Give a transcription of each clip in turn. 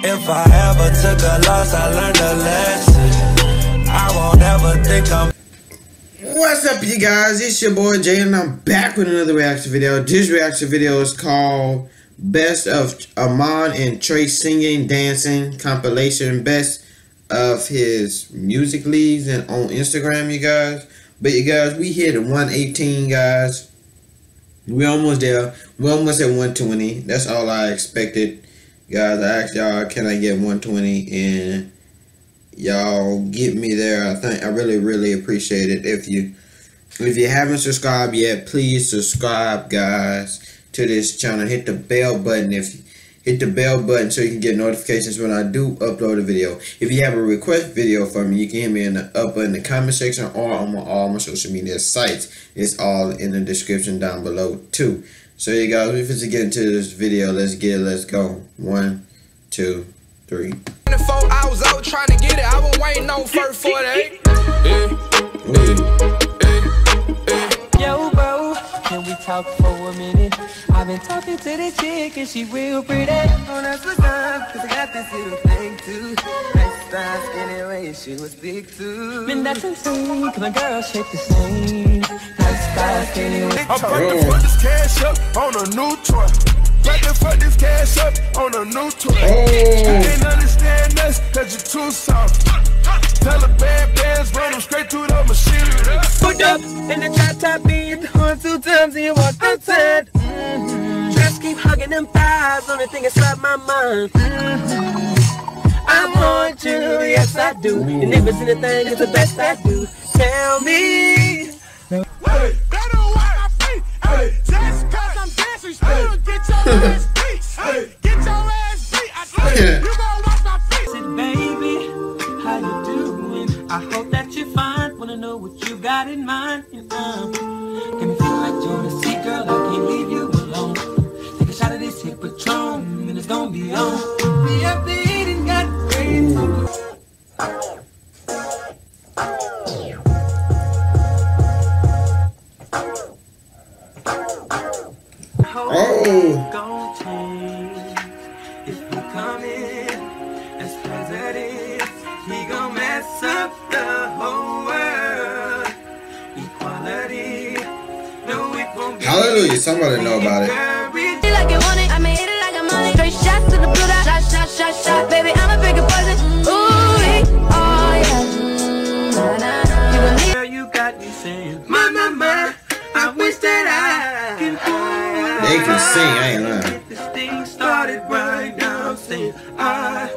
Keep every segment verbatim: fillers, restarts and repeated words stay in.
If I ever took a loss, I learned a lesson. I won't ever think I'm... What's up, you guys? It's your boy Jay, and I'm back with another reaction video. This reaction video is called Best of Ar'mon and Trey Singing, Dancing Compilation, Best of His Music Leads, and on Instagram, you guys. But you guys, we hit one eighteen, guys. We almost there. We almost at one twenty. That's all I expected. Guys, I asked y'all, can I get one twenty, and y'all get me there. I think I really, really appreciate it. If you, if you haven't subscribed yet, please subscribe, guys, to this channel. Hit the bell button if you, hit the bell button so you can get notifications when I do upload a video. If you have a request video for me, you can hit me in the up in the comment section or on my, all my social media sites. It's all in the description down below too. So you guys, if it's getting to this video, let's get it, let's go. One, two, three. Four hours out trying to get it. I was waiting on first for that. Yo, bro, can we talk for a minute? I've been talking to this chick and she real pretty. On us for time, cause I got this little thing too. Next time, anyway, she was big too. Been that's insane, cause my girl shake the same. I'm about to put this cash up on a new toy. About to put this cash up on a new toy. You can't understand us cause you're too soft. Tell the bad bands run them straight through the machine. Put up in the top top beat one two times and you walk outside. Mm-hmm. Just keep hugging them thighs. Only thing inside my mind. Mm-hmm. I want you, yes I do. And if it's anything, it's the best I do. Tell me. Hey, that don't my feet. Hey, just cause I'm dancing, still get your ass beat. Hey, get your ass beat. I swear, you gon' watch my feet. Said, baby, how you doing? I hope that you're fine. Wanna know what you got in mind? And, um, can me feel like you're a sick girl. I can't leave you alone. Take a shot of this hit Patron, and it's gonna be on. Be a beating, got great. Hallelujah, somebody know about it. They can sing, I ain't lying. This thing started right now. I'm saying I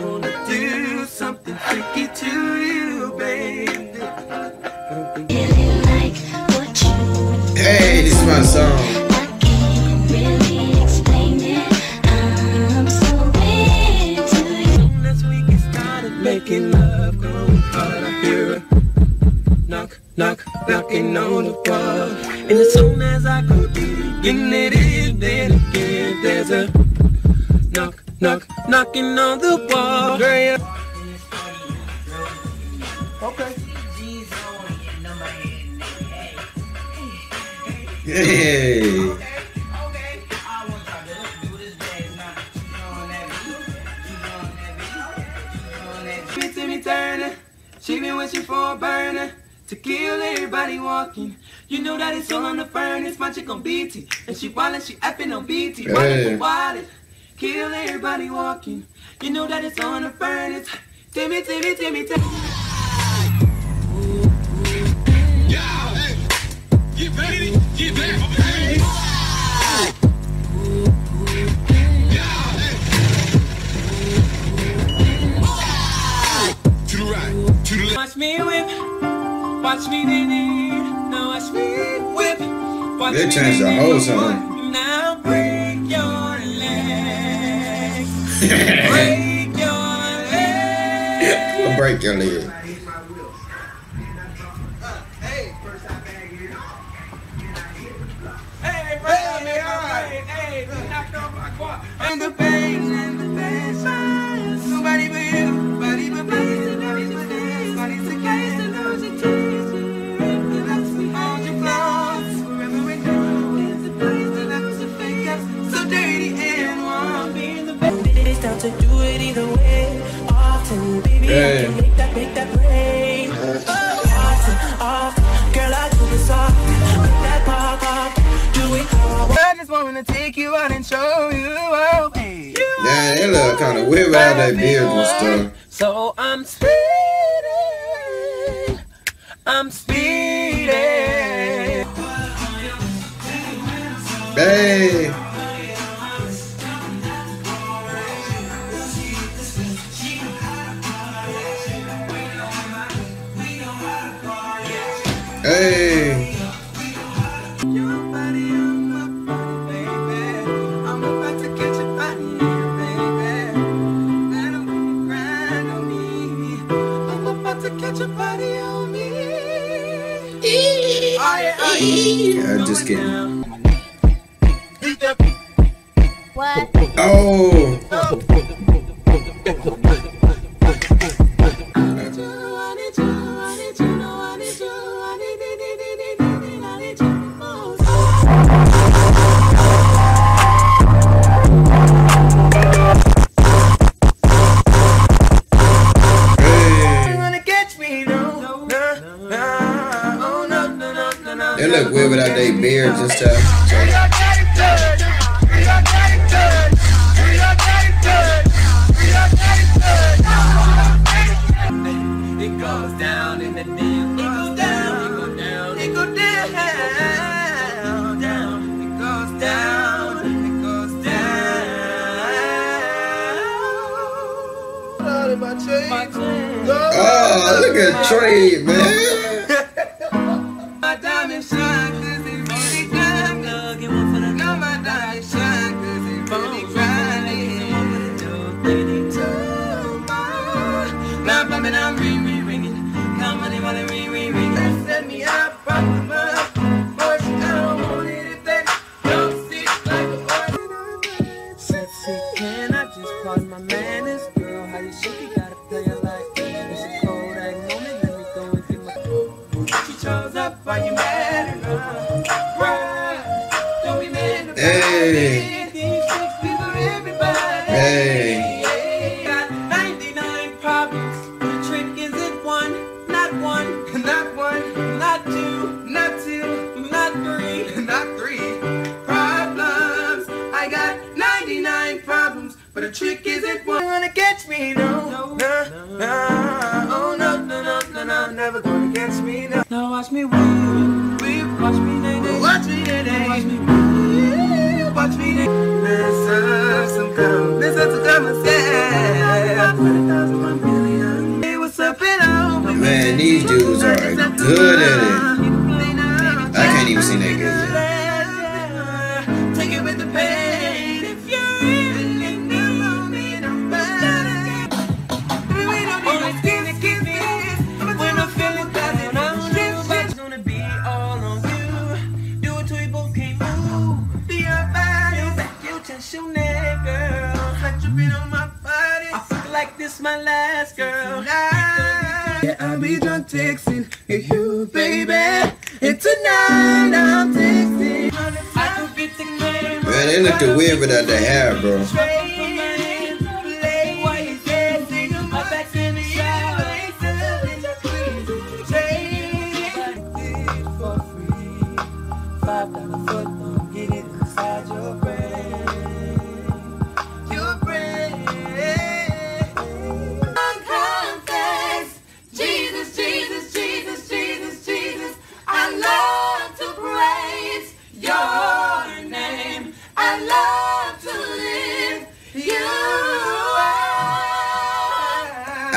wanna do something freaky to you, baby. Hey, this is my song. Making love go hard. I hear a knock, knock, knocking on the wall. And as soon as I go digging it in, then again there's a knock, knock, knocking on the wall. Okay. Hey. She been wishing for a burner to kill everybody walking. You know that it's all on the furnace. My chick on B T and she wildin', she appin' on B T. Wildin' for wildin', kill everybody walking. You know that it's all on the furnace. Timmy, Timmy, Timmy, Timmy. Yeah, hey, get ready, get back. Watch me whip, watch me then, no, watch me whip, watch they me change the whole song. Now break your legs, break your legs, break your legs. Hey, hey, hey, knocked off my quad. And the pain, and the pain, somebody but you, nobody but me. down to do it either way. Often, baby, hey. I can make that, make that rain. Oh, often, often, girl, I do this often. Make that pop, pop, do it all. I just wanna take you out and show you out. Hey. Yeah, they look kind of weird about that beard and stuff. So I'm speeding, I'm speeding. Hey. Hey. I'm just kidding. What? Oh! They look weird without their beards and stuff. So. It goes down in the damn. It goes down. It goes down. It goes down. It goes down. Oh, look at Trey, man. Hey. Hey. Got ninety-nine problems. The trick isn't one, not one, not one, not two, not two, not three, not three problems. I got ninety-nine problems, but the trick isn't one. Gonna catch me, no, no, no, no. Oh no, no, no, no, no, never gonna catch me, no. Now watch me win, watch me, nay, nay, watch me, nay, nay, watch me. Watch me mess up some come, mess up some come and say, hey, what's up and all? Man, these dudes are good at it. I can't even see that good. Take it with the pain if you're in the moment. I'm bad. We don't need to skin to give it. When I'm feeling bad, and I'm just gonna be all on you. Do it till we both can't move. Your neck, girl, let you be on my body. I feel like this my last girl. Yeah, I'll be drunk texting with you, baby. And tonight I'm texting. I could get the name. Man, they look the weird without the hair, bro.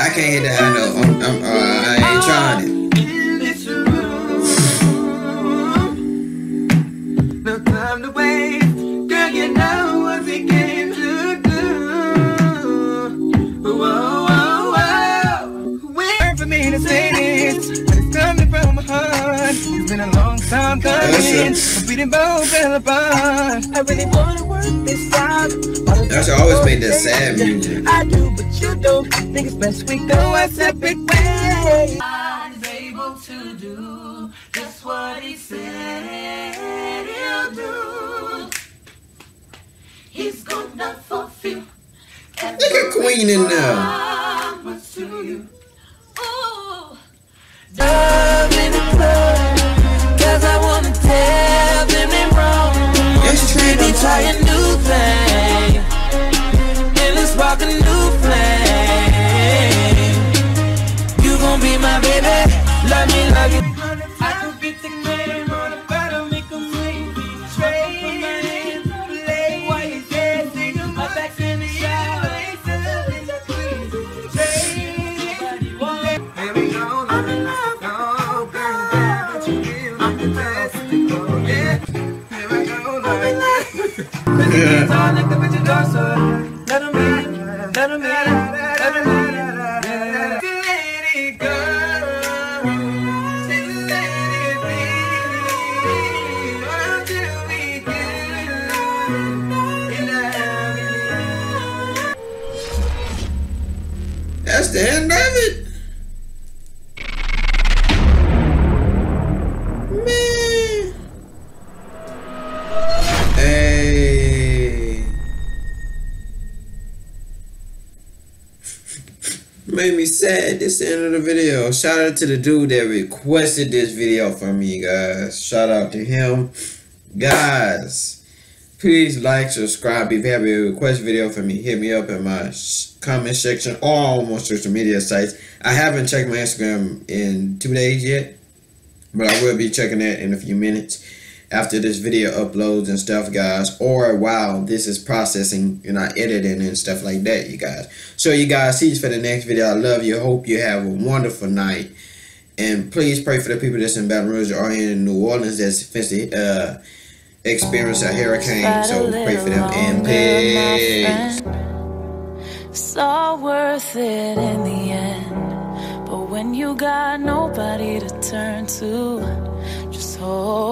I can't hit that high note. I'm, I'm, uh, I ain't trying it. No time to wait. Girl, you know what we came to do. Whoa, whoa, whoa. Wait for me to say this, but it's coming from my heart. It's been a long time coming, but we didn't both fell apart. I really wanna work this out. I should always make that sad music. I do, but you don't. Think it's best we go a separate way. I was able to do just what he said he'll do. He's gonna fulfill Look at Queen in there. It's Trinity trying new thing. And let's walk a new flame. You gon' be my baby. Love me, love you. I could be the man on the bottom, make them wait. Trey, lay, why you dancing? My back's in the shower. Baby, go, I'm in love. Go, girl, you give me the best to go, yeah. Here I go, I'm in love. Cause you all like the bitch door, so let them be, let them be, let them be. That's the end of it. Man. Hey. Made me sad. This the end of the video. Shout out to the dude that requested this video from me, guys. Shout out to him. Guys, please like, subscribe. If you have a request video for me, hit me up in my comment section or on my social media sites. I haven't checked my Instagram in two days yet, but I will be checking that in a few minutes after this video uploads and stuff, guys, or while this is processing and I editing and stuff like that, you guys. So you guys, see you for the next video. I love you. Hope you have a wonderful night. And please pray for the people that's in Baton Rouge or in New Orleans that's fancy, uh experience a hurricane, so pray for them and peace. So worth it in the end, but when you got nobody to turn to, just hold.